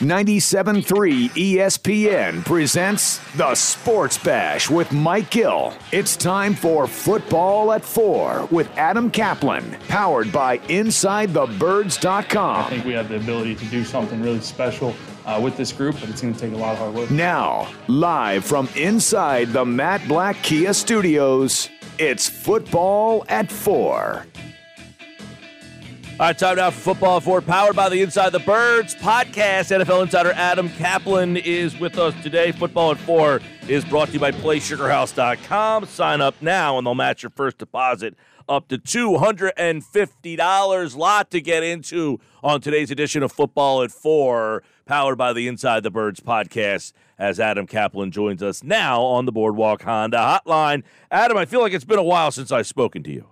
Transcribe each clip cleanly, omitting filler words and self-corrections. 97.3 ESPN presents The Sports Bash with Mike Gill. It's time for Football at 4 with Adam Caplan, powered by InsideTheBirds.com. I think we have the ability to do something really special with this group, but it's going to take a lot of hard work. Now, live from inside the Matt Black Kia Studios, it's Football at 4. All right, time now for Football at 4, powered by the Inside the Birds podcast. NFL insider Adam Caplan is with us today. Football at 4 is brought to you by PlaySugarHouse.com. Sign up now, and they'll match your first deposit up to $250. Lot to get into on today's edition of Football at 4, powered by the Inside the Birds podcast, as Adam Caplan joins us now on the Boardwalk Honda Hotline. Adam, I feel like it's been a while since I've spoken to you.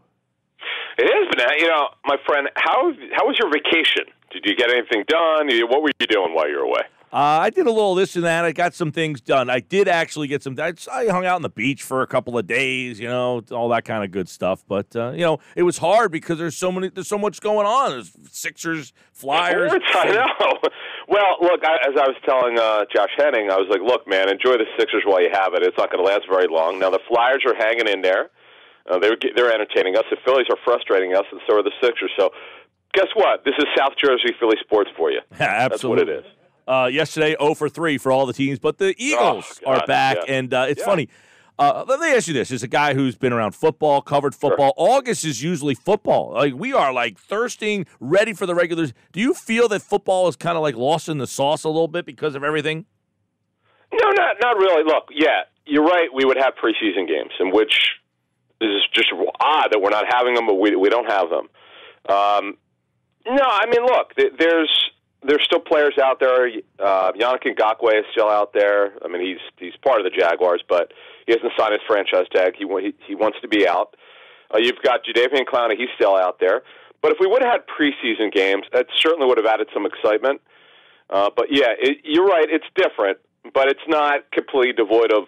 It is, but you know, my friend, how was your vacation? Did you get anything done? What were you doing while you were away? I did a little this and that. I got some things done. I did actually get some. I hung out on the beach for a couple of days, you know, all that kind of good stuff. But you know, it was hard because there's so much going on. There's Sixers, Flyers. I know. Well, look, as I was telling Josh Henning, I was like, look, man, enjoy the Sixers while you have it. It's not going to last very long. Now the Flyers are hanging in there. They're entertaining us. The Phillies are frustrating us, and so are the Sixers. So guess what? This is South Jersey Philly sports for you. Yeah, absolutely. That's what it is. Yesterday, 0 for 3 for all the teams, but the Eagles are back, yeah. And it's funny. Let me ask you this. As a guy who's been around football, covered football, sure. August is usually football. Like we are like thirsting, ready for the regulars. Do you feel that football is kind of like lost in the sauce a little bit because of everything? No, not really. Look, yeah, you're right. We would have preseason games in which – this is just odd that we're not having them, but we don't have them. No, I mean, look, there's still players out there. Yannick Ngakoue is still out there. I mean, he's part of the Jaguars, but he hasn't signed his franchise tag. He wants to be out. You've got Jadeveon Clowney. He's still out there. But if we would have had preseason games, that certainly would have added some excitement. But, yeah, you're right. It's different, but it's not completely devoid of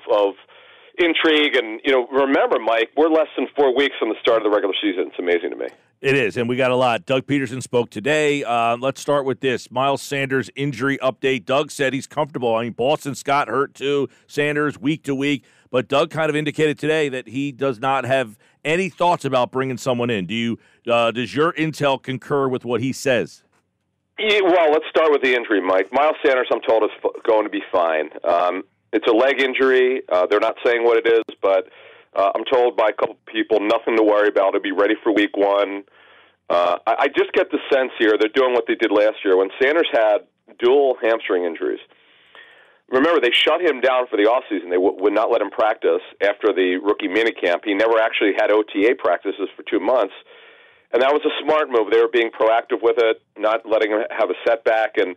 intrigue. And, you know, remember, Mike, we're less than 4 weeks from the start of the regular season. It's amazing to me. It is, and we got a lot. Doug Pederson spoke today. Let's start with this. Miles Sanders injury update. Doug said he's comfortable. I mean, Boston Scott hurt too. Sanders week to week. But Doug kind of indicated today that he does not have any thoughts about bringing someone in. Do you? Does your intel concur with what he says? Yeah, well, let's start with the injury, Mike. Miles Sanders, I'm told, is going to be fine. It's a leg injury. They're not saying what it is, but I'm told by a couple people nothing to worry about. It'll be ready for week one. I just get the sense here they're doing what they did last year when Sanders had dual hamstring injuries. Remember, they shut him down for the offseason. They would not let him practice after the rookie minicamp. He never actually had OTA practices for 2 months, and that was a smart move. They were being proactive with it, not letting him have a setback, and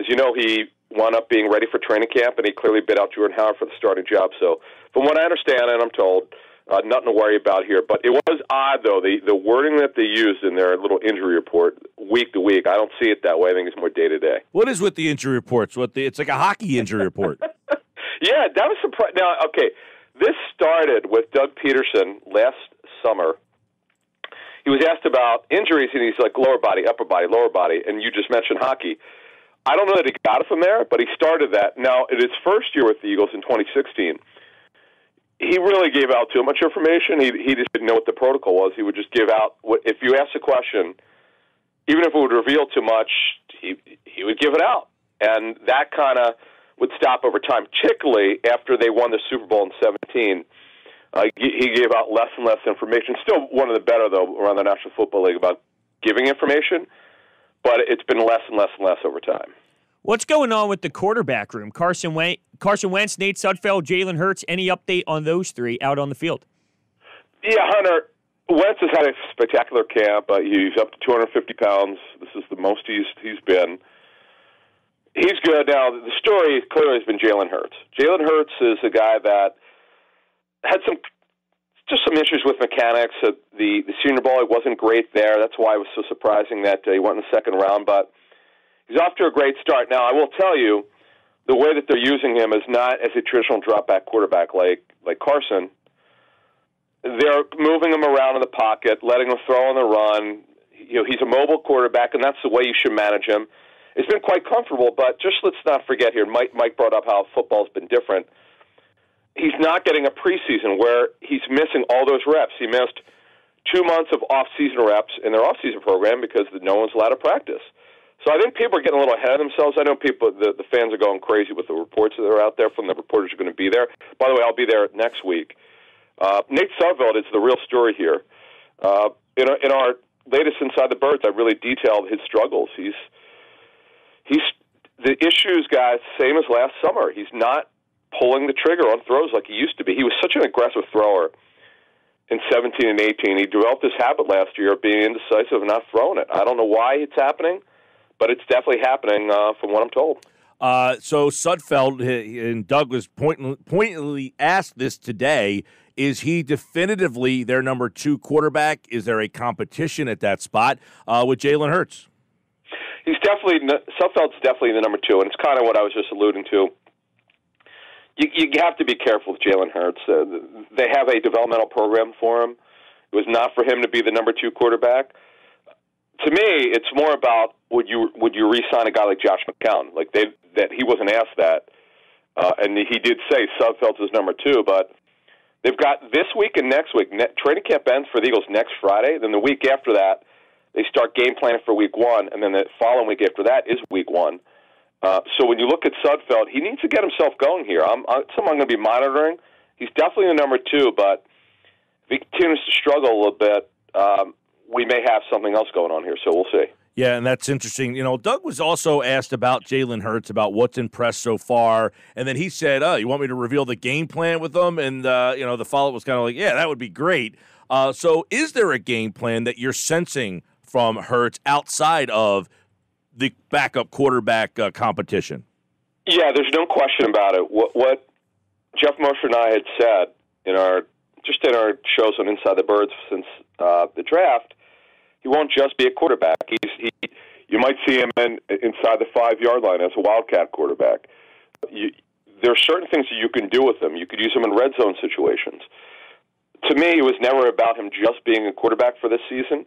as you know, he wound up being ready for training camp, and he clearly bid out Jordan Howard for the starting job. So from what I understand, and I'm told, nothing to worry about here. But it was odd, though, the wording that they used in their little injury report week to week. I don't see it that way. I think it's more day-to-day. What is with the injury reports? It's like a hockey injury report. Yeah, that was surprising. Now, okay, this started with Doug Pederson last summer. He was asked about injuries, and he's like, lower body, upper body, lower body, and you just mentioned hockey. I don't know that he got it from there, but he started that. Now, in his first year with the Eagles in 2016, he really gave out too much information. He just didn't know what the protocol was. He would just give out – if you asked a question, even if it would reveal too much, he would give it out. And that kind of would stop over time, particularly after they won the Super Bowl in 17. He gave out less and less information. Still one of the better, though, around the National Football League about giving information. But it's been less and less and less over time. What's going on with the quarterback room? Carson Wentz, Nate Sudfeld, Jalen Hurts, any update on those three out on the field? Yeah, Hunter, Wentz has had a spectacular camp. He's up to 250 pounds. This is the most he's been. He's good. Now, the story clearly has been Jalen Hurts. Jalen Hurts is a guy that had some issues with mechanics. The Senior Bowl, it wasn't great there. That's why it was so surprising that he went in the second round. But he's off to a great start. Now, I will tell you, the way that they're using him is not as a traditional drop-back quarterback like Carson. They're moving him around in the pocket, letting him throw on the run. You know, he's a mobile quarterback, and that's the way you should manage him. It's been quite comfortable, but just let's not forget here, Mike brought up how football's been different. He's not getting a preseason where he's missing all those reps. He missed 2 months of off-season reps in their off-season program because no one's allowed to practice. So I think people are getting a little ahead of themselves. I know the fans are going crazy with the reports that are out there from the reporters who are going to be there. By the way, I'll be there next week. Nate Sudfeld is the real story here. In our latest Inside the Birds, I really detailed his struggles. He's the issues, guys, same as last summer. He's not pulling the trigger on throws like he used to be. He was such an aggressive thrower in 17 and 18. He developed this habit last year of being indecisive and not throwing it. I don't know why it's happening, but it's definitely happening from what I'm told. So Sudfeld, and Doug was pointedly asked this today, is he definitively their number two quarterback? Is there a competition at that spot with Jalen Hurts? Sudfeld's definitely the number two, and it's kind of what I was just alluding to. You have to be careful with Jalen Hurts. They have a developmental program for him. It was not for him to be the number two quarterback. To me, it's more about would you re-sign a guy like Josh McCown? Like that he wasn't asked that, and he did say Sudfeld's his number two. But they've got this week and next week. Training camp ends for the Eagles next Friday. Then the week after that, they start game planning for week one, and then the following week after that is week one. So when you look at Sudfeld, he needs to get himself going here. Someone I'm going to be monitoring. He's definitely the number two, but if he continues to struggle a little bit, we may have something else going on here, so we'll see. Yeah, and that's interesting. You know, Doug was also asked about Jalen Hurts, about what's impressed so far, and then he said, you want me to reveal the game plan with them? And, the follow-up was kind of like, yeah, that would be great. So is there a game plan that you're sensing from Hurts outside of the backup quarterback competition? Yeah, there's no question about it. What Jeff Mosher and I had said in our shows on Inside the Birds since the draft, he won't just be a quarterback. You might see him inside the 5-yard line as a wildcat quarterback. There are certain things that you can do with him. You could use him in red zone situations. To me, it was never about him just being a quarterback for this season.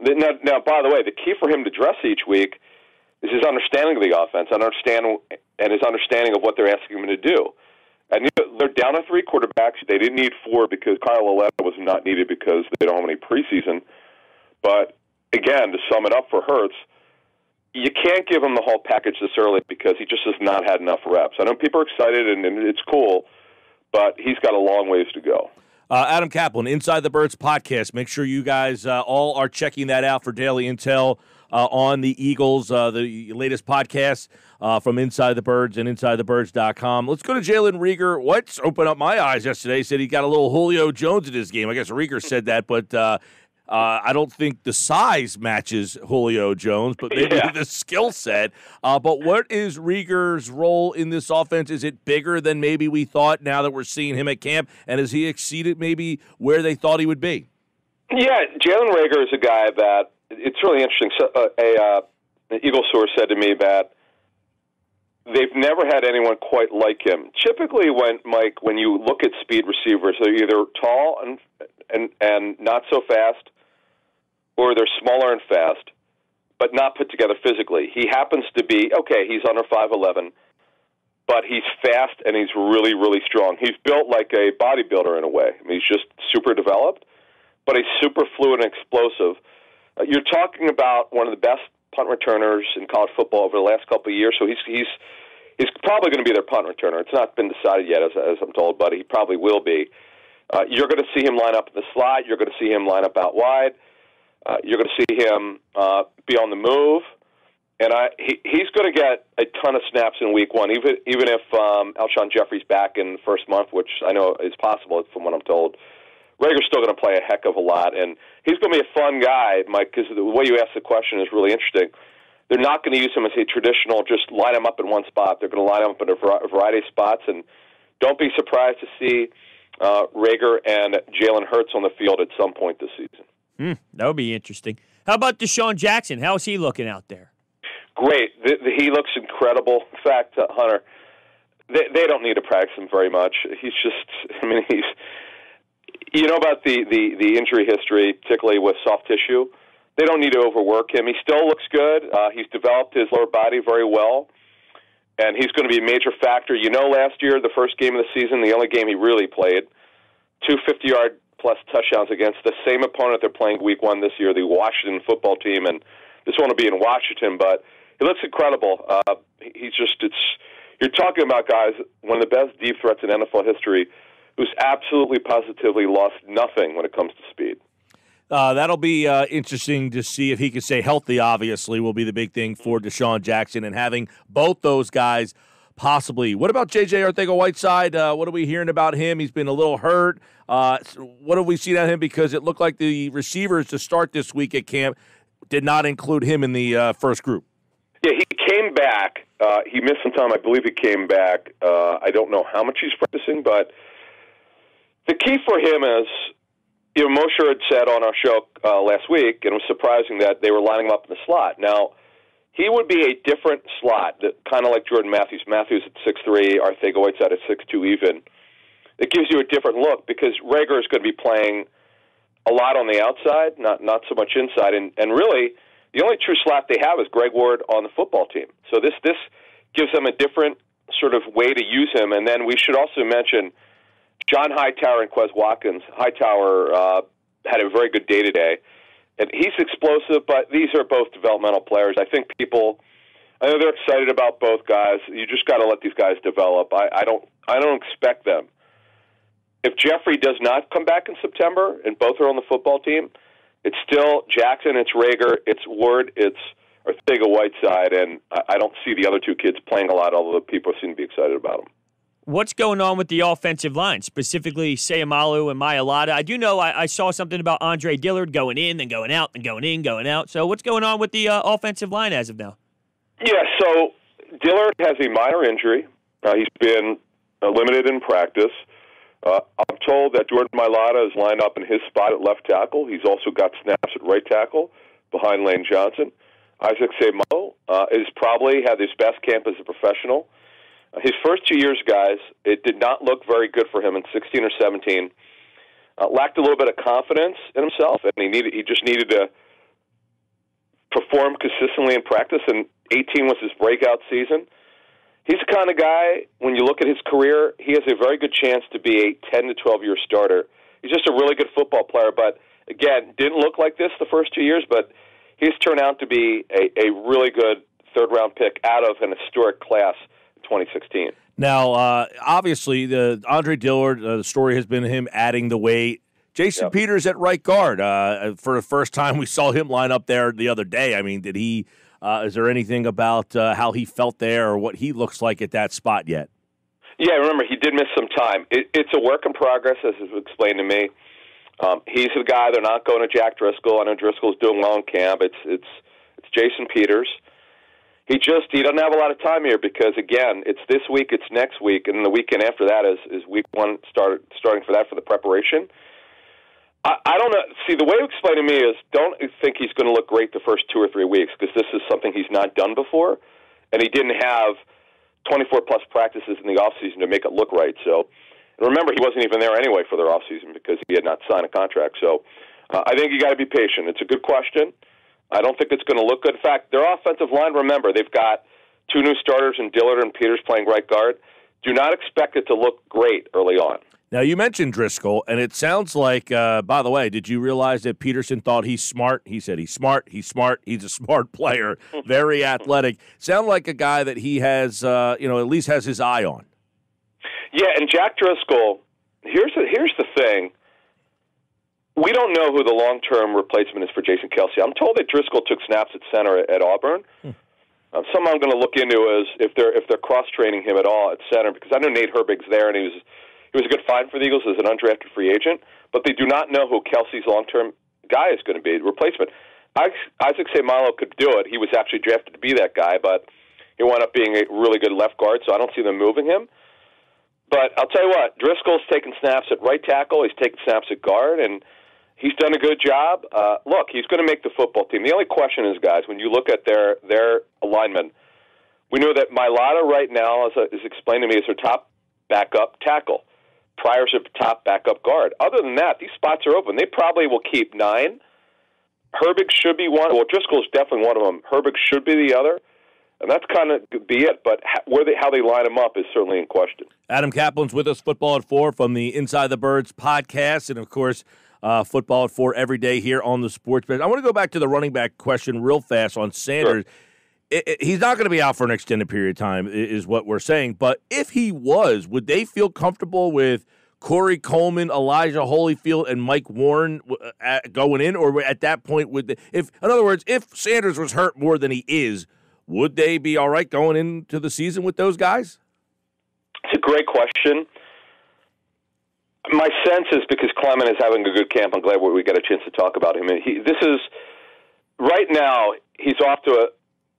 Now, by the way, the key for him to dress each week is his understanding of the offense and his understanding of what they're asking him to do. And they're down to 3 quarterbacks. They didn't need 4 because Kyle O'Leary was not needed because they don't have any preseason. But, again, to sum it up for Hurts, you can't give him the whole package this early because he just has not had enough reps. I know people are excited, and it's cool, but he's got a long ways to go. Adam Caplan, Inside the Birds podcast. Make sure you guys all are checking that out for daily intel on the Eagles, the latest podcast from Inside the Birds and InsideTheBirds.com. Let's go to Jalen Reagor. What's opened up my eyes yesterday? Said he got a little Julio Jones in his game. I guess Reagor said that, but I don't think the size matches Julio Jones, but maybe the skill set. But what is Reagor's role in this offense? Is it bigger than maybe we thought now that we're seeing him at camp? And has he exceeded maybe where they thought he would be? Yeah, Jalen Reagor is a guy that it's really interesting. So, an Eagles source said to me that they've never had anyone quite like him. Typically, when you look at speed receivers, they're either tall and not so fast, or they're smaller and fast, but not put together physically. He happens to be, okay, he's under 5'11", but he's fast and he's really, really strong. He's built like a bodybuilder in a way. I mean, he's just super developed, but he's super fluid and explosive. You're talking about one of the best punt returners in college football over the last couple of years, so he's probably going to be their punt returner. It's not been decided yet, as I'm told, but he probably will be. You're going to see him line up in the slot. You're going to see him line up out wide. You're going to see him be on the move. And he's going to get a ton of snaps in week one, even if Alshon Jeffrey's back in the first month, which I know is possible from what I'm told. Reagor's still going to play a heck of a lot, and he's going to be a fun guy, Mike, because the way you asked the question is really interesting. They're not going to use him as a traditional just line him up in one spot. They're going to line him up in a variety of spots, and don't be surprised to see Reagor and Jalen Hurts on the field at some point this season. That would be interesting. How about DeSean Jackson? How is he looking out there? Great. He looks incredible. In fact, Hunter, they don't need to practice him very much. He's just, I mean, he's, you know about the injury history, particularly with soft tissue. They don't need to overwork him. He still looks good. He's developed his lower body very well, and he's going to be a major factor. You know, last year, the first game of the season, the only game he really played, 2 50-yard-plus touchdowns against the same opponent they're playing Week 1 this year, the Washington Football Team. And this one will be in Washington, but he looks incredible. He's just, you're talking about, guys, one of the best deep threats in NFL history who's absolutely positively lost nothing when it comes to speed. That'll be interesting to see if he can stay healthy, obviously, will be the big thing for DeSean Jackson and having both those guys possibly. What about J.J. Arcega-Whiteside? What are we hearing about him? He's been a little hurt. What have we seen out of him? Because it looked like the receivers to start this week at camp did not include him in the first group. Yeah, he came back. He missed some time. I believe he came back. I don't know how much he's practicing, but the key for him is, you know, Mosher had said on our show last week, and it was surprising that they were lining him up in the slot. Now, he would be a different slot, kind of like Jordan Matthews. Matthews at 6'3", Arcega-Whiteside at 6'2", even. It gives you a different look because Reagor is going to be playing a lot on the outside, not so much inside. And really, the only true slot they have is Greg Ward on the football team. So this gives them a different sort of way to use him. And then we should also mention John Hightower and Quez Watkins. Hightower had a very good day today. And he's explosive, but these are both developmental players. I think people, I know they're excited about both guys. You just got to let these guys develop. I don't expect them. If Jeffrey does not come back in September and both are on the football team, it's still Jackson, it's Reagor, it's Ward, it's Arcega-Whiteside, and I don't see the other two kids playing a lot, although people seem to be excited about them. What's going on with the offensive line, specifically Seumalo and Mailata? I do know I saw something about Andre Dillard going in, then going out, then going in, going out. So what's going on with the offensive line as of now? Yeah, so Dillard has a minor injury. He's been limited in practice. I'm told that Jordan Mailata is lined up in his spot at left tackle. He's also got snaps at right tackle behind Lane Johnson. Isaac Seumalo is probably had his best camp as a professional. His first 2 years, guys, it did not look very good for him in 16 or 17. Lacked a little bit of confidence in himself, and he just needed to perform consistently in practice, and 18 was his breakout season. He's the kind of guy, when you look at his career, he has a very good chance to be a 10- to 12-year starter. He's just a really good football player, but, again, didn't look like this the first 2 years, but he's turned out to be a really good third-round pick out of an historic class. 2016. Now, obviously, the Andre Dillard, the story has been him adding the weight. Jason Peters at right guard. For the first time, we saw him line up there the other day. I mean, did he? Is there anything about how he felt there or what he looks like at that spot yet? Yeah, remember, he did miss some time. It's a work in progress, as was explained to me. He's the guy. They're not going to Jack Driscoll. I know Driscoll's doing well in camp. It's Jason Peters. He doesn't have a lot of time here because, again, it's this week, it's next week, and the weekend after that is Week 1 starting for the preparation. I don't know. See, the way you explain to me is don't think he's going to look great the first 2 or 3 weeks because this is something he's not done before, and he didn't have 24-plus practices in the offseason to make it look right. So, and remember, he wasn't even there anyway for their offseason because he had not signed a contract. So I think you got to be patient. It's a good question. I don't think it's going to look good. In fact, their offensive line, remember, they've got two new starters in Dillard and Peters playing right guard. Do not expect it to look great early on. Now, you mentioned Driscoll, and it sounds like, by the way, did you realize that Pederson thought he's smart? He said he's smart, he's a smart player, very athletic. Sound like a guy that he has, at least has his eye on. Yeah, and Jack Driscoll, here's the thing. We don't know who the long-term replacement is for Jason Kelsey. I'm told that Driscoll took snaps at center at Auburn. Something I'm going to look into is if they're cross-training him at all at center, because I know Nate Herbig's there, and he was a good find for the Eagles as an undrafted free agent, but they do not know who Kelsey's long-term guy is going to be, the replacement. Isaac Seumalo could do it. He was actually drafted to be that guy, but he wound up being a really good left guard, so I don't see them moving him. But I'll tell you what, Driscoll's taking snaps at right tackle, he's taking snaps at guard, and he's done a good job. Look, he's going to make the football team. The only question is, guys, when you look at their alignment, we know that Mailata right now, is explained to me, is their top backup tackle. Pryor's their top backup guard. Other than that, these spots are open. They probably will keep 9, Herbig should be one. Well, Driscoll's definitely one of them. Herbig should be the other. And that's kind of be it, but how they line them up is certainly in question. Adam Caplan's with us, Football at 4 from the Inside the Birds podcast, and, of course, Football at 4 every day here on the Sports Page. I want to go back to the running back question real fast on Sanders. Sure. He's not going to be out for an extended period of time is what we're saying, but if he was, would they feel comfortable with Corey Coleman, Elijah Holyfield, and Mike Warren going in? Or at that point, would they, in other words, if Sanders was hurt more than he is, would they be all right going into the season with those guys? It's a great question. My sense is because Clement is having a good camp, I'm glad we got a chance to talk about him. This is right now. He's off to a.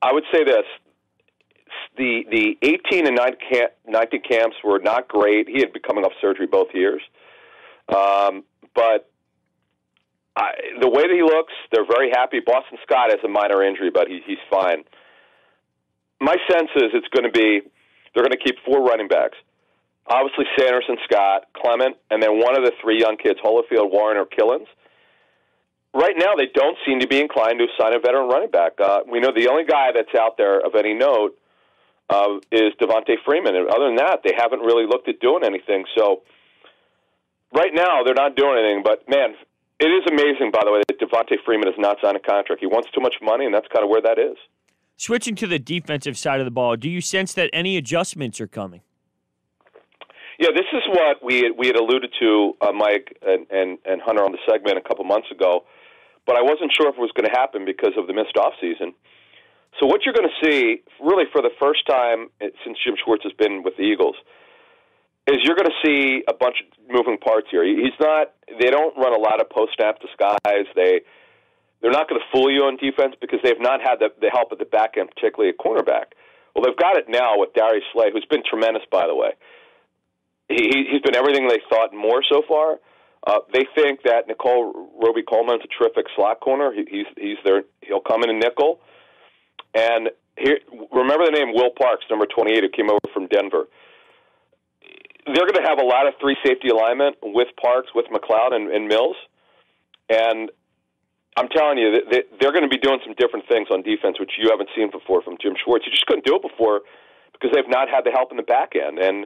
I would say this: the 18 and 19 camps were not great. He had been coming off surgery both years, but. The way that he looks, they're very happy. Boston Scott has a minor injury, but he's fine. My sense is it's going to be they're going to keep four running backs. Obviously, Sanders and Scott, Clement, and then one of the three young kids, Holyfield, Warren, or Killens. Right now, they don't seem to be inclined to sign a veteran running back. We know the only guy that's out there of any note is Devontae Freeman. And other than that, they haven't really looked at doing anything. So right now, they're not doing anything, but, man, it is amazing, by the way, that Devontae Freeman has not signed a contract. He wants too much money, and that's kind of where that is. Switching to the defensive side of the ball, do you sense that any adjustments are coming? Yeah, this is what we had alluded to, Mike and Hunter, on the segment a couple months ago, but I wasn't sure if it was going to happen because of the missed offseason. So what you're going to see, really for the first time since Jim Schwartz has been with the Eagles, is you're going to see a bunch of moving parts here. They don't run a lot of post-snap disguise. They're not going to fool you on defense because they've not had the help at the back end, particularly at cornerback. Well, they've got it now with Darius Slay, who's been tremendous, by the way. He's been everything they thought and more so far. They think that Nicole Roby Coleman's a terrific slot corner. He's there. He'll come in a nickel. And here, remember the name Will Parks, number 28, who came over from Denver. They're going to have a lot of three safety alignment with Parks, with McLeod, and Mills. And I'm telling you, they're going to be doing some different things on defense, which you haven't seen before from Jim Schwartz. You just couldn't do it before because they've not had the help in the back end. And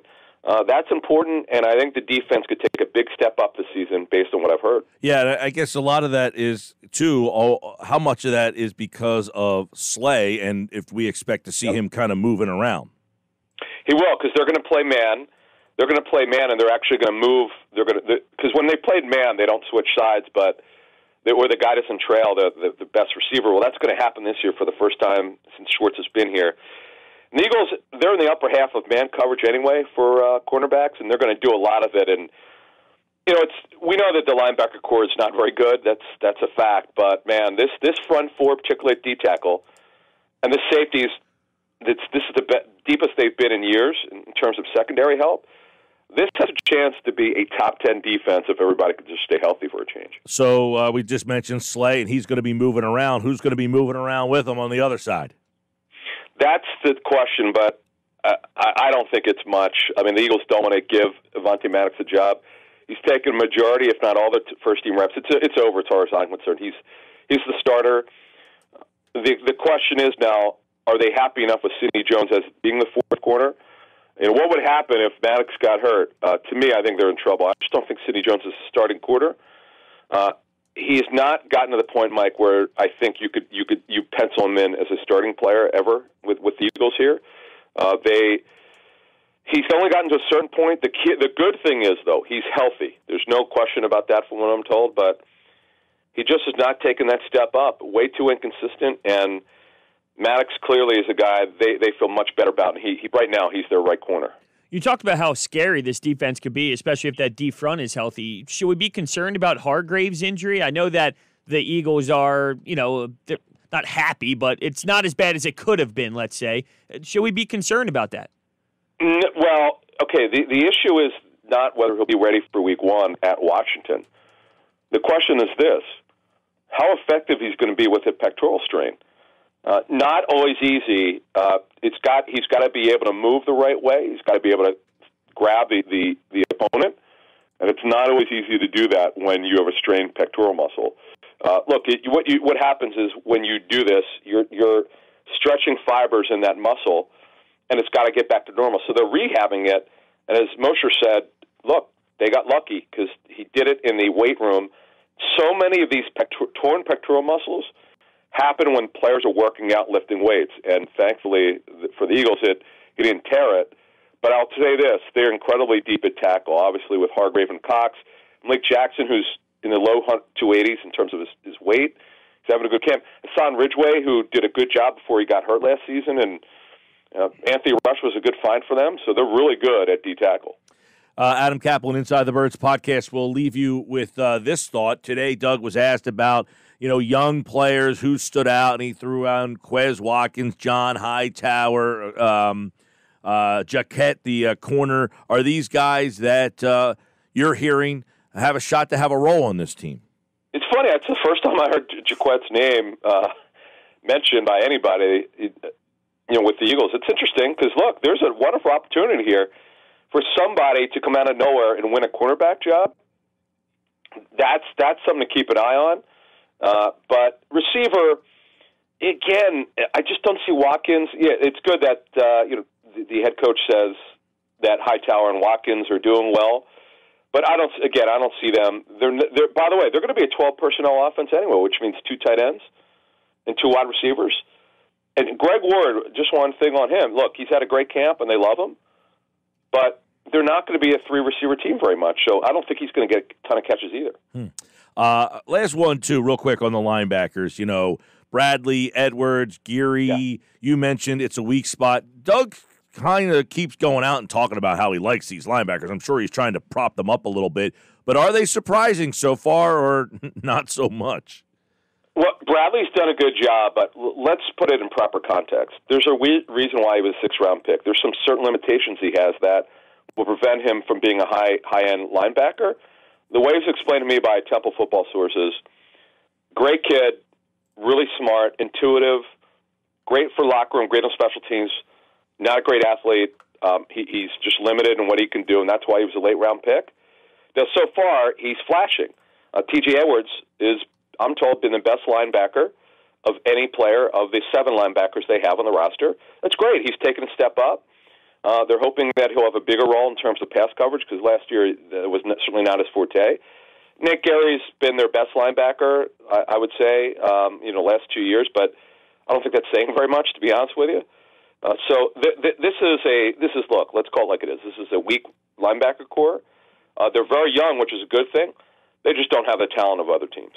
that's important, and I think the defense could take a big step up this season based on what I've heard. Yeah, I guess a lot of that is, too, how much of that is because of Slay and if we expect to see him kind of moving around. He will, because they're going to play man. They're going to play man, and they're actually going to move. They're going to because when they played man, they don't switch sides, but where the guy doesn't trail the best receiver. Well, that's going to happen this year for the first time since Schwartz has been here. And the Eagles, they're in the upper half of man coverage anyway for cornerbacks, and they're going to do a lot of it. And you know, we know that the linebacker core is not very good. That's a fact. But man, this front four, particularly at D tackle, and the safeties. This is the deepest they've been in years in terms of secondary help. This has a chance to be a top 10 defense if everybody could just stay healthy for a change. So we just mentioned Slay, and he's going to be moving around. Who's going to be moving around with him on the other side? That's the question, but I don't think it's much. I mean, the Eagles don't want to give Avonte Maddox a job. He's taken a majority, if not all, the first-team reps. It's over as far as I'm concerned. He's the starter. The question is now, are they happy enough with Sidney Jones as being the fourth corner? And what would happen if Maddox got hurt? To me, I think they're in trouble. I just don't think Sidney Jones is a starting quarter. He's not gotten to the point, Mike, where I think you pencil him in as a starting player ever with the Eagles here. He's only gotten to a certain point. The good thing is, though, he's healthy. There's no question about that from what I'm told, but he just has not taken that step up. Way too inconsistent, and Maddox clearly is a guy they feel much better about, and he right now he's their right corner. You talked about how scary this defense could be, especially if that D front is healthy. Should we be concerned about Hargrave's injury? I know that the Eagles are, they're not happy, but it's not as bad as it could have been, let's say. Should we be concerned about that? Well, okay, the issue is not whether he'll be ready for week one at Washington. The question is this: how effective he's going to be with a pectoral strain. Not always easy. He's got to be able to move the right way. He's got to be able to grab the opponent, and it's not always easy to do that when you have a strained pectoral muscle. What happens is when you do this, you're stretching fibers in that muscle, and it's got to get back to normal. So they're rehabbing it, and as Mosher said, look, they got lucky because he did it in the weight room. So many of these torn pectoral muscles happen when players are working out lifting weights, and thankfully for the Eagles, he didn't tear it. But I'll say this, they're incredibly deep at tackle, obviously with Hargrave and Cox. Malik Jackson, who's in the low 280s in terms of his weight, he's having a good camp. Hassan Ridgeway, who did a good job before he got hurt last season, and Anthony Rush was a good find for them, so they're really good at D-tackle. Adam Caplan, Inside the Birds podcast, will leave you with this thought. Today, Doug was asked about, young players who stood out, and he threw out Quez Watkins, John Hightower, Jaquette, the corner. Are these guys that you're hearing have a shot to have a role on this team? It's funny. It's the first time I heard Jaquette's name mentioned by anybody, with the Eagles. It's interesting because, look, there's a wonderful opportunity here for somebody to come out of nowhere and win a cornerback job. That's something to keep an eye on. But receiver, again, I just don't see Watkins. Yeah, it's good that the head coach says that Hightower and Watkins are doing well, but I don't see them. They're by the way, they're going to be a 12 personnel offense anyway, which means 2 tight ends and 2 wide receivers. And Greg Ward, just one thing on him. Look, he's had a great camp and they love him, but they're not going to be a 3-receiver team very much. So I don't think he's going to get a ton of catches either. Last one too, real quick on the linebackers. Bradley, Edwards, Geary. Yeah. You mentioned it's a weak spot. Doug kind of keeps going out and talking about how he likes these linebackers. I'm sure he's trying to prop them up a little bit, but are they surprising so far or not so much? Well, Bradley's done a good job, but let's put it in proper context. There's a reason why he was a 6th-round pick. There's some certain limitations he has that will prevent him from being a high-end linebacker. The way it's explained to me by Temple football sources, great kid, really smart, intuitive, great for locker room, great on special teams, not a great athlete. He's just limited in what he can do, and that's why he was a late-round pick. Now, so far, he's flashing. T.J. Edwards is, I'm told, been the best linebacker of any player of the 7 linebackers they have on the roster. That's great. He's taken a step up. They're hoping that he'll have a bigger role in terms of pass coverage because last year it was certainly not his forte. Nick Gary's been their best linebacker, I would say, last 2 years, but I don't think that's saying very much, to be honest with you. So this is look, let's call it like it is. This is a weak linebacker core. They're very young, which is a good thing. They just don't have the talent of other teams.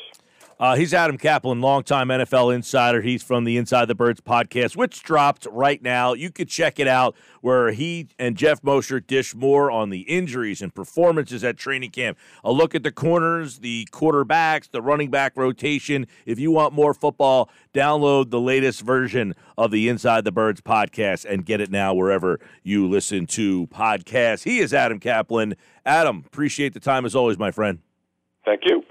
He's Adam Caplan, longtime NFL insider. He's from the Inside the Birds podcast, which dropped right now. You could check it out where he and Jeff Mosher dish more on the injuries and performances at training camp. A look at the corners, the quarterbacks, the running back rotation. If you want more football, download the latest version of the Inside the Birds podcast and get it now wherever you listen to podcasts. He is Adam Caplan. Adam, appreciate the time as always, my friend. Thank you.